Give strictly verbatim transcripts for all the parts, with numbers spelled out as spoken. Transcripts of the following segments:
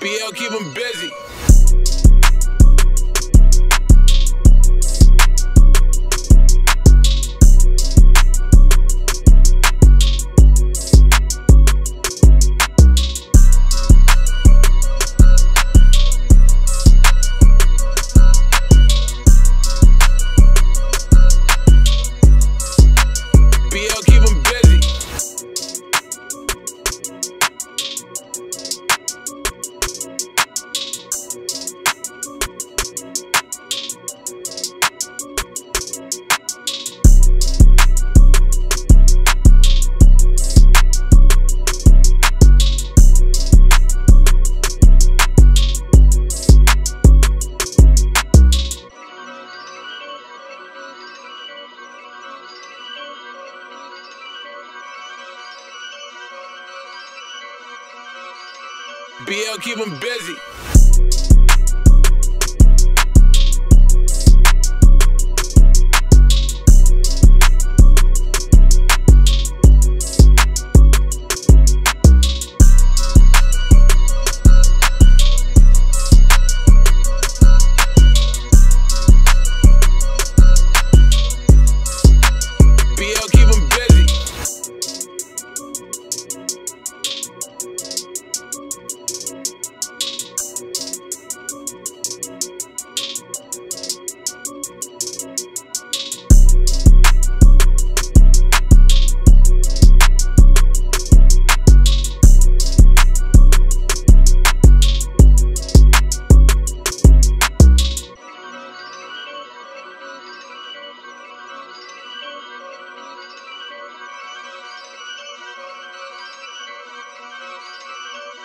B L keep them busy. B L keep them busy.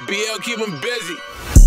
B L keep them busy.